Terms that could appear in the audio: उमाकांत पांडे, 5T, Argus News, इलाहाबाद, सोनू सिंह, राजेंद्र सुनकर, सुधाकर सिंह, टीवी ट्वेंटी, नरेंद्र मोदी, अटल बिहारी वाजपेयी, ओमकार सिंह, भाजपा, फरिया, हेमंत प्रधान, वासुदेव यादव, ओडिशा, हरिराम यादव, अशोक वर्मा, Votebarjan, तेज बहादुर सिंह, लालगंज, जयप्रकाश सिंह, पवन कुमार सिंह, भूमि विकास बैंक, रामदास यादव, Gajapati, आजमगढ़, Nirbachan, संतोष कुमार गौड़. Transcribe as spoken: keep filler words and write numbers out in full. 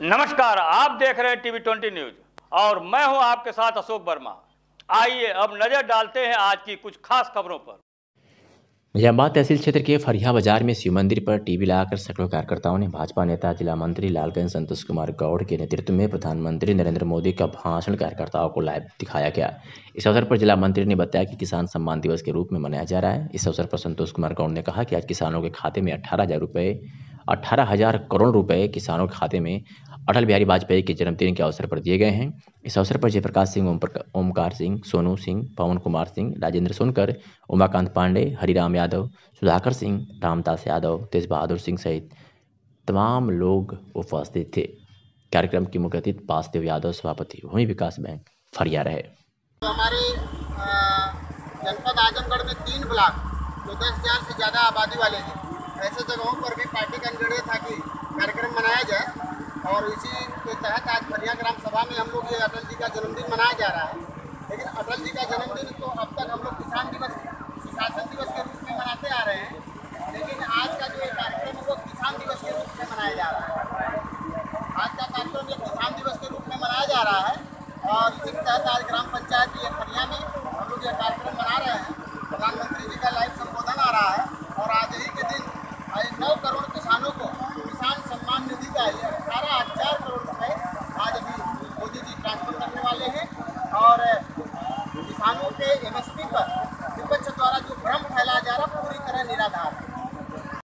नमस्कार, आप देख रहे हैं टीवी ट्वेंटी न्यूज और मैं हूं आपके साथ अशोक वर्मा। आइए अब नजर डालते हैं आज की कुछ खास खबरों पर। इलाहाबाद तहसील क्षेत्र के फरिया बाजार में शिव मंदिर पर टीवी लगाकर सैकड़ों कार्यकर्ताओं ने भाजपा नेता जिला मंत्री लालगंज संतोष कुमार गौड़ के नेतृत्व में प्रधानमंत्री नरेंद्र मोदी का भाषण कार्यकर्ताओं को लाइव दिखाया गया। इस अवसर पर जिला मंत्री ने बताया कि किसान सम्मान दिवस के रूप में मनाया जा रहा है। इस अवसर पर संतोष कुमार गौड़ ने कहा कि आज किसानों के खाते में अठारह हजार रुपये अठारह हजार करोड़ रुपए किसानों के खाते में अटल बिहारी वाजपेयी के जन्मदिन के अवसर पर दिए गए हैं। इस अवसर पर जयप्रकाश सिंह, ओमकार सिंह, सोनू सिंह, पवन कुमार सिंह, राजेंद्र सुनकर, उमाकांत पांडे, हरिराम यादव, सुधाकर सिंह, रामदास यादव, तेज बहादुर सिंह सहित तमाम लोग उपस्थित थे। कार्यक्रम की मुख्य अतिथि वासुदेव यादव, सभापति भूमि विकास बैंक फरिया रहे। हमारे जनपद आजमगढ़ में तीन ब्लॉक जो दस हजार से ज़्यादा आबादी वाले हैं, ऐसे जगहों पर भी पार्टी का निर्णय था कि कार्यक्रम मनाया जाए और इसी के तहत आज फरिया ग्राम सभा में हम लोग ये अटल जी का जन्मदिन मनाया जा रहा है। लेकिन अटल जी का जन्मदिन तो अब तक हम लोग किसान दिवस, सुशासन दिवस के रूप में मनाते आ रहे हैं, लेकिन आज का जो ये कार्यक्रम है वो किसान दिवस के रूप में मनाया जा रहा है। आज का कार्यक्रम ये किसान दिवस के रूप में मनाया जा रहा है और इसी के तहत आज ग्राम पंचायत फरिया में हम लोग ये कार्यक्रम मना रहे हैं। प्रधानमंत्री जी का लाइव